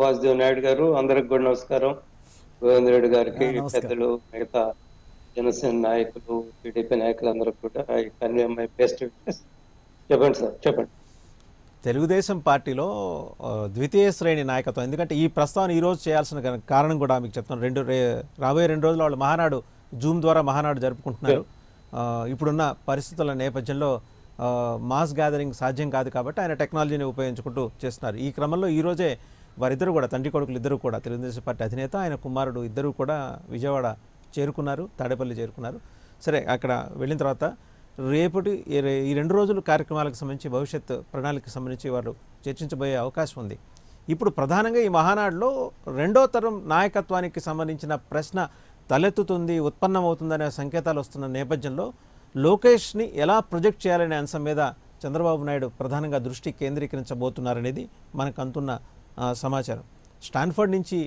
వాసుదేవ నాయుడు గారు, అందరికి కూడా నమస్కారం. గోవింద రెడ్డి గారికి, పెద్దలు, మిగతా జనసేన నాయకులు, టీడీపీ నాయకులు అందరికి కూడా చెప్పండి సార్. చెప్పండి. తెలుగుదేశం పార్టీలో ద్వితీయ శ్రేణి నాయకత్వం, ఎందుకంటే ఈ ప్రస్తావన ఈరోజు చేయాల్సిన కారణం కూడా మీకు చెప్తాను. రాబోయే రెండు రోజులు వాళ్ళు మహానాడు, జూమ్ ద్వారా మహానాడు జరుపుకుంటున్నారు. ఇప్పుడున్న పరిస్థితుల నేపథ్యంలో మాస్ గ్యాదరింగ్ సాధ్యం కాదు కాబట్టి ఆయన టెక్నాలజీని ఉపయోగించుకుంటూ చేస్తున్నారు. ఈ క్రమంలో ఈరోజే వారిద్దరు కూడా, తండ్రి కొడుకులు ఇద్దరు కూడా, తెలుగుదేశం పార్టీ అధినేత ఆయన కుమారుడు ఇద్దరు కూడా విజయవాడ చేరుకున్నారు, తాడేపల్లి చేరుకున్నారు. సరే, అక్కడ వెళ్ళిన తర్వాత రేపటి ఈ రెండు రోజులు కార్యక్రమాలకు సంబంధించి, భవిష్యత్ ప్రణాళికకు సంబంధించి వారు చర్చించబోయే అవకాశం ఉంది. ఇప్పుడు ప్రధానంగా ఈ మహానాడులో రెండో తరం నాయకత్వానికి సంబంధించిన ప్రశ్న తలెత్తుతుంది, ఉత్పన్నమవుతుందనే సంకేతాలు వస్తున్న నేపథ్యంలో లోకేష్ని ఎలా ప్రొజెక్ట్ చేయాలనే అంశం మీద చంద్రబాబు నాయుడు ప్రధానంగా దృష్టి కేంద్రీకరించబోతున్నారనేది మనకు అందుతున్న సమాచారం. స్టాన్ఫర్డ్ నుంచి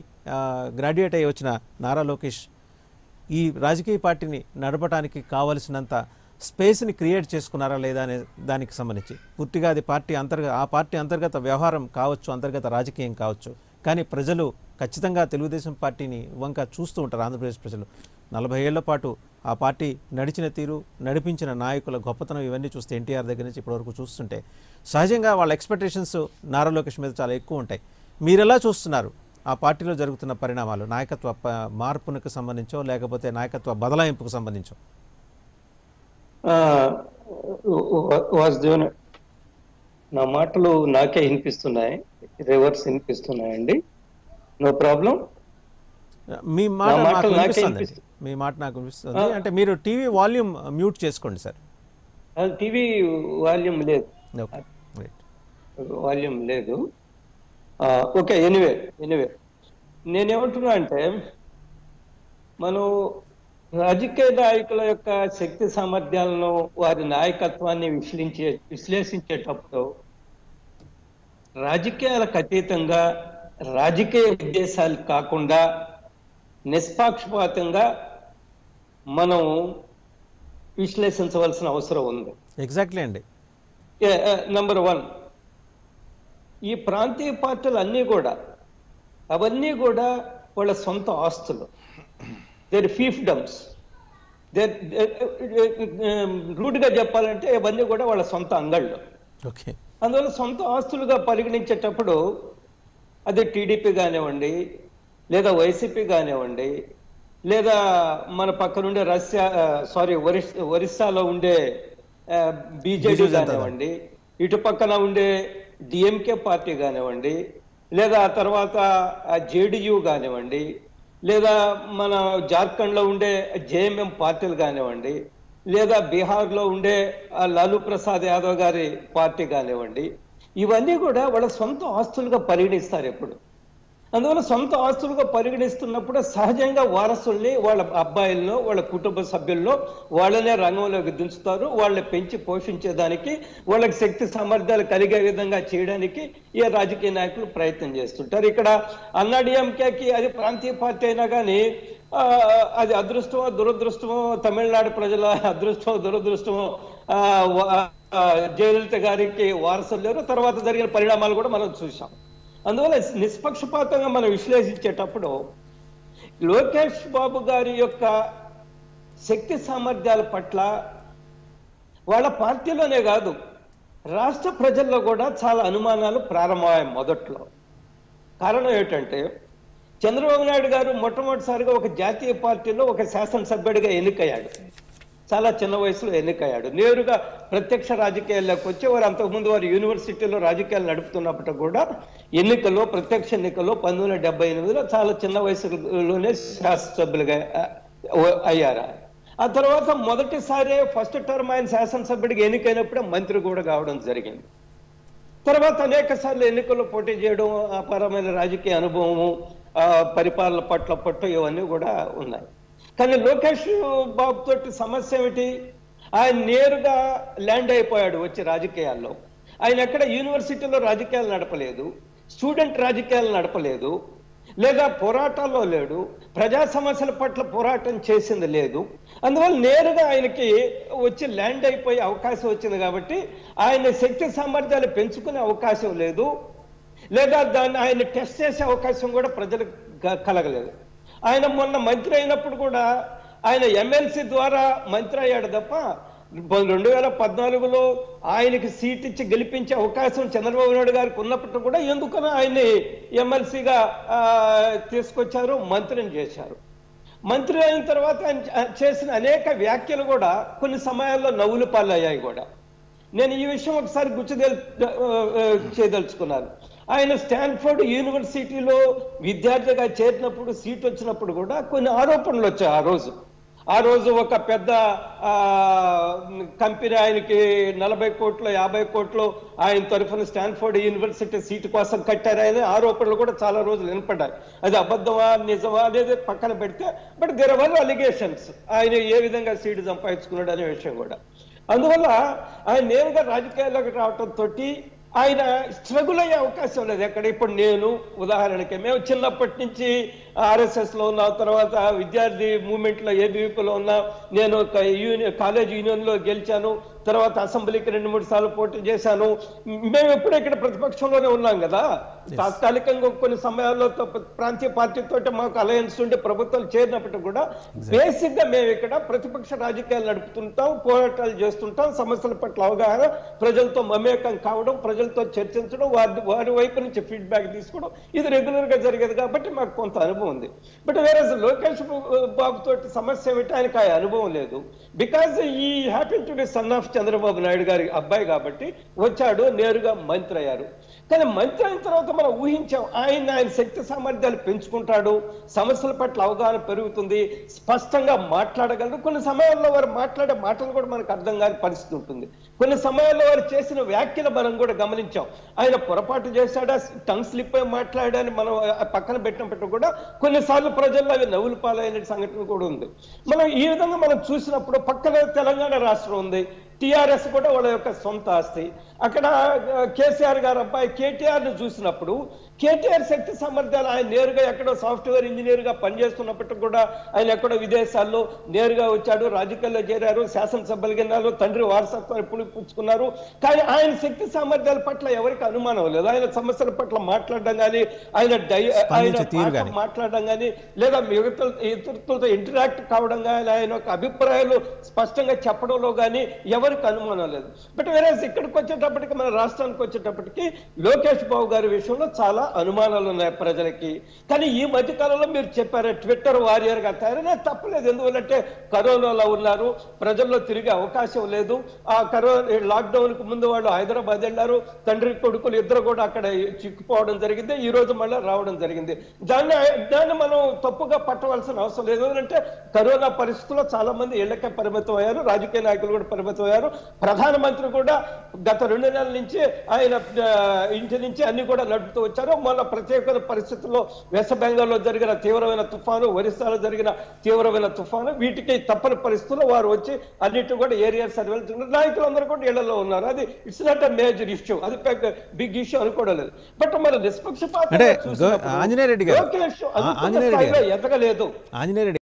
గ్రాడ్యుయేట్ అయ్యి వచ్చిన నారా లోకేష్ ఈ రాజకీయ పార్టీని నడపడానికి కావలసినంత స్పేస్ని క్రియేట్ చేసుకున్నారా లేదా అనే దానికి సంబంధించి పూర్తిగా అది పార్టీ ఆ పార్టీ అంతర్గత వ్యవహారం కావచ్చు, అంతర్గత రాజకీయం కావచ్చు. కానీ ప్రజలు ఖచ్చితంగా తెలుగుదేశం పార్టీని వంక చూస్తూ ఉంటారు. ఆంధ్రప్రదేశ్ ప్రజలు 40 ఏళ్ల పాటు ఆ పార్టీ నడిచిన తీరు, నడిపించిన నాయకుల గొప్పతనం ఇవన్నీ చూస్తే, ఎన్టీఆర్ దగ్గర నుంచి ఇప్పటివరకు చూస్తుంటే సహజంగా వాళ్ళ ఎక్స్పెక్టేషన్స్ నారా లోకేష్ మీద చాలా ఎక్కువ ఉంటాయి. మీరెలా చూస్తున్నారు ఆ పార్టీలో జరుగుతున్న పరిణామాలు, నాయకత్వ మార్పునకు సంబంధించో లేకపోతే నాయకత్వ బదలాయింపుకు సంబంధించో? వాసుదేవన్, నా మాటలు నాకే వినిపిస్తున్నాయి, రివర్స్ వినిపిస్తున్నాయండి. No problem. మీ మాట నాకు వినిపిస్తుంది, మీ మాట నాకు వినిపిస్తుంది అంటే మీరు టీవీ వాల్యూమ్ మ్యూట్ చేసుకోండి సార్. టీవీ వాల్యూమ్ లేదు, వాల్యూమ్ లేదు. ఓకే, ఎనీవే నేనేమంటున్నా అంటే, మనం రాజకీయ నాయకుల యొక్క శక్తి సామర్థ్యాలను, వారి నాయకత్వాన్ని విశ్లేషించేటప్పుడు రాజకీయాలకు అతీతంగా, రాజకీయ ఉద్దేశాలు కాకుండా నిష్పాక్షపాతంగా మనం విశ్లేషించవలసిన అవసరం ఉంది. ఎగ్జాక్ట్లీ అండి. నంబర్ 1, ఈ ప్రాంతీయ పార్టీలు అవన్నీ కూడా వాళ్ళ సొంత ఆస్తులు, దేర్ ఫీఫ్డమ్స్, దేర్ రూట్గా చెప్పాలంటే ఇవన్నీ కూడా వాళ్ళ సొంత అంగళ్ళు. ఓకే, అందువల్ల సొంత ఆస్తులుగా పరిగణించేటప్పుడు అది టీడీపీ కానివ్వండి, లేదా వైసీపీ కానివ్వండి, లేదా మన పక్కనుండే ఒరిస్సాలో ఉండే బీజేపీ కానివ్వండి, ఇటు పక్కన ఉండే డిఎంకే పార్టీ కానివ్వండి, లేదా ఆ తర్వాత జేడీయూ కానివ్వండి, లేదా మన జార్ఖండ్లో ఉండే జేఎంఎం పార్టీలు కానివ్వండి, లేదా బీహార్లో ఉండే లాలూ ప్రసాద్ యాదవ్ గారి పార్టీ కానివ్వండి, ఇవన్నీ కూడా వాళ్ళ సొంత ఆస్తులుగా పరిగణిస్తారు ఎప్పుడు. అందువల్ల సొంత ఆస్తులుగా పరిగణిస్తున్నప్పుడు సహజంగా వారసుల్ని, వాళ్ళ అబ్బాయిలను, వాళ్ళ కుటుంబ సభ్యుల్లో వాళ్ళనే రంగంలోకి దించుతారు. వాళ్ళని పెంచి పోషించేదానికి, వాళ్ళకి శక్తి సామర్థ్యాలు కలిగే విధంగా చేయడానికి ఏ రాజకీయ నాయకులు ప్రయత్నం చేస్తుంటారు. ఇక్కడ అన్నాడీఎంకేకి అది ప్రాంతీయ పార్టీ అయినా కానీ, అది అదృష్టమో దురదృష్టమో, తమిళనాడు ప్రజల అదృష్టమో దురదృష్టమో, జయలలిత గారికి వారసులు లేరు. తర్వాత జరిగిన పరిణామాలు కూడా మనం చూసాం. అందువల్ల నిష్పక్షపాతంగా మనం విశ్లేషించేటప్పుడు లోకేష్ బాబు గారి యొక్క శక్తి సామర్థ్యాల పట్ల వాళ్ళ పార్టీలోనే కాదు, రాష్ట్ర ప్రజల్లో కూడా చాలా అనుమానాలు ప్రారంభమయ్యాయి మొదట్లో. కారణం ఏంటంటే, చంద్రబాబు నాయుడు గారు మొట్టమొదటిసారిగా ఒక జాతీయ పార్టీలో ఒక శాసనసభ్యుడిగా ఎన్నికయ్యాడు. చాలా చిన్న వయసులో ఎన్నికయ్యాడు. నేరుగా ప్రత్యక్ష రాజకీయాల్లోకి వచ్చేవారు. అంతకుముందు వారు యూనివర్సిటీలో రాజకీయాలు నడుపుతున్నప్పుడు కూడా ఎన్నికల్లో, ప్రత్యక్ష ఎన్నికల్లో 1978లో చాలా చిన్న వయసులోనే శాసనసభ్యులుగా అయ్యారు. ఆ తర్వాత మొదటిసారి ఫస్ట్ టర్మ్ ఆయన శాసనసభ్యుడికి ఎన్నికైనప్పుడే మంత్రి కూడా కావడం జరిగింది. తర్వాత అనేక సార్లు ఎన్నికల్లో పోటీ చేయడం, అపారమైన రాజకీయ అనుభవము, పరిపాలన పట్ల పట్టు ఇవన్నీ కూడా ఉన్నాయి. కానీ లోకేష్ బాబు తోటి సమస్య ఏమిటి? ఆయన నేరుగా ల్యాండ్ అయిపోయాడు వచ్చి రాజకీయాల్లో. ఆయన ఎక్కడ యూనివర్సిటీలో రాజకీయాలు నడపలేదు, స్టూడెంట్ రాజకీయాలు నడపలేదు, లేదా పోరాటాల్లో లేడు, ప్రజా సమస్యల పట్ల పోరాటం చేసింది లేదు. అందువల్ల నేరుగా ఆయనకి వచ్చి ల్యాండ్ అయిపోయే అవకాశం వచ్చింది. కాబట్టి ఆయన శక్తి సామర్థ్యాలు పెంచుకునే అవకాశం లేదు. లేదా దాన్ని ఆయన టెస్ట్ చేసే అవకాశం కూడా ప్రజలకు కలగలేదు. ఆయన మొన్న మంత్రి అయినప్పుడు కూడా ఆయన ఎమ్మెల్సీ ద్వారా మంత్రి అయ్యాడు తప్ప 2014లో ఆయనకి సీట్ ఇచ్చి గెలిపించే అవకాశం చంద్రబాబు నాయుడు గారికి ఉన్నప్పుడు కూడా ఎందుకనో ఆయన్ని ఎమ్మెల్సీగా తీసుకొచ్చారు, మంత్రిని చేశారు. మంత్రి అయిన తర్వాత ఆయన చేసిన అనేక వ్యాఖ్యలు కూడా కొన్ని సమయాల్లో నవ్వుల పాలయ్యాయి కూడా. నేను ఈ విషయం ఒకసారి చేయదలుచుకున్నాను. ఆయన స్టాన్ఫోర్డ్ యూనివర్సిటీలో విద్యార్థిగా చేరినప్పుడు, సీట్ వచ్చినప్పుడు కూడా కొన్ని ఆరోపణలు వచ్చాయి. ఆ రోజు ఒక పెద్ద కంపెనీ ఆయనకి 40 కోట్లు 50 కోట్లు ఆయన తరఫున స్టాన్ఫోర్డ్ యూనివర్సిటీ సీటు కోసం కట్టారనే ఆరోపణలు కూడా చాలా రోజులు వినపడ్డాయి. అది అబద్ధమా నిజమా అనేది పక్కన పెడితే, బట్ దేర్ ఆర్ అలిగేషన్స్ ఆయన ఏ విధంగా సీటు సంపాదించుకున్నాడు అనే విషయం కూడా. అందువల్ల ఆయన నేరుగా రాజకీయాల్లోకి రావడంతో ఆయన స్ట్రగుల్ అయ్యే అవకాశం లేదు ఎక్కడ. ఇప్పుడు నేను ఉదాహరణకి, మేము చిన్నప్పటి నుంచి ఆర్ఎస్ఎస్లో ఉన్న, తర్వాత విద్యార్థి మూవ్మెంట్లో ఏబీవీపీలో ఉన్నా, నేను కాలేజ్ యూనియన్లో గెలిచాను, తర్వాత అసెంబ్లీకి 2-3 సార్లు పోటీ చేశాను. మేము ఎప్పుడూ ఇక్కడ ప్రతిపక్షంలోనే ఉన్నాం కదా. తాత్కాలికంగా కొన్ని సమయాల్లో ప్రాంతీయ పార్టీతో మాకు అలయన్స్ ఉండే ప్రభుత్వాలు చేరినప్పటికీ కూడా బేసిక్గా మేము ఇక్కడ ప్రతిపక్ష రాజకీయాలు నడుపుతుంటాం, పోరాటాలు చేస్తుంటాం, సమస్యల పట్ల అవగాహన, ప్రజలతో మమేకం కావడం, ప్రజలతో చర్చించడం, వారి వైపు నుంచి ఫీడ్బ్యాక్ తీసుకోవడం, ఇది రెగ్యులర్గా జరిగేది కాబట్టి మాకు కొంత అనుభవం ఉంది. బట్ వేరే లోకేష్ బాబు తోటి సమస్య ఏమిటి, ఆయనకు ఆ అనుభవం లేదు. బికాజ్ ఈ happen to be son of Chandrababu Naidu గారి అబ్బాయి కాబట్టి వచ్చాడు, నేరుగా మంత్రి అయ్యారు. కానీ మంత్రి అయిన తర్వాత మనం ఊహించాం ఆయన శక్తి సామర్థ్యాలు పెంచుకుంటాడు, సమస్యల పట్ల అవగాహన పెరుగుతుంది, స్పష్టంగా మాట్లాడగలరు. కొన్ని సమయాల్లో వారు మాట్లాడే మాటలు కూడా మనకు అర్థం కాని పరిస్థితి ఉంటుంది. కొన్ని సమయాల్లో వారు చేసిన వ్యాఖ్యలు మనం కూడా గమనించాం. ఆయన పొరపాటు చేశాడా, టంగ్ స్లిప్ అయి మాట్లాడాడని మనం పక్కన పెట్టినప్పుడు కూడా కొన్నిసార్లు ప్రజల్లో అవి నవ్వులు పాలైన సంఘటన కూడా ఉంది. మనం ఈ విధంగా మనం చూసినప్పుడు పక్కన తెలంగాణ రాష్ట్రం ఉంది, టీఆర్ఎస్ కూడా వాళ్ళ యొక్క సొంత ఆస్తి. అక్కడ కేసీఆర్ గారు అబ్బాయి కేటీఆర్ను చూసినప్పుడు, కేటీఆర్ శక్తి సామర్థ్యాలు ఆయన నేరుగా ఎక్కడో సాఫ్ట్వేర్ ఇంజనీర్గా పనిచేస్తున్నప్పటికీ కూడా ఆయన ఎక్కడో విదేశాల్లో నేరుగా వచ్చాడు, రాజకీయాల్లో చేరారు, శాసనసభ్యులు గిన్నారు, తండ్రి వారసత్వాన్ని పుణిపుచ్చుకున్నారు. కానీ ఆయన శక్తి సామర్థ్యాల పట్ల ఎవరికి అనుమానం లేదు. ఆయన సమస్యల పట్ల మాట్లాడడం కానీ, ఆయన మాట్లాడడం కానీ, లేదా మిగతా ఇతరులతో ఇంటరాక్ట్ కావడం కానీ, ఆయన యొక్క అభిప్రాయాలు స్పష్టంగా చెప్పడంలో కానీ ఎవరికి అనుమానం లేదు. బట్ వేరే ఇక్కడికి వచ్చేటప్పటికి, మన రాష్ట్రానికి వచ్చేటప్పటికి లోకేష్ బాబు గారి విషయంలో చాలా అనుమానాలు ఉన్నాయి ప్రజలకి. కానీ ఈ మధ్య కాలంలో మీరు చెప్పారు ట్విట్టర్ వారియర్గా తయారైనా తప్పలేదు. ఎందువల్లంటే కరోనాలో ఉన్నారు, ప్రజల్లో తిరిగే అవకాశం లేదు. ఆ కరోనా లాక్డౌన్కి ముందు వాళ్ళు హైదరాబాద్ వెళ్ళారు, తండ్రి కొడుకులు ఇద్దరు కూడా అక్కడ చిక్కుపోవడం జరిగింది, ఈ రోజు మళ్ళీ రావడం జరిగింది. దాన్ని మనం తప్పుగా పట్టవలసిన అవసరం లేదు. ఎందుకంటే కరోనా పరిస్థితుల్లో చాలా మంది ఇళ్లకే పరిమితం అయ్యారు, రాజకీయ నాయకులు కూడా పరిమితం అయ్యారు. ప్రధానమంత్రి కూడా గత 2 నెలల నుంచి ఆయన ఇంటి నుంచి అన్ని కూడా నడుపుతూ వచ్చారు. మన ప్రత్యేక పరిస్థితుల్లో వెస్ట్ బెంగాల్లో జరిగిన తీవ్రమైన తుఫాను, ఒరిస్సాలో జరిగిన తీవ్రమైన తుఫాను, వీటికి తప్పని పరిస్థితుల్లో వారు వచ్చి అన్నిటి కూడా ఏరియా సర్వేలు చేస్తున్నారు. నాయకులందరూ కూడా ఇళ్లలో ఉన్నారు. అది it's not a major issue, అది బిగ్ ఇష్యూ అనుకోవడం లేదు. బట్ మన నిష్పక్షపాతం ఎదగలేదు.